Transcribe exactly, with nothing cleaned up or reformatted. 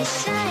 I shine.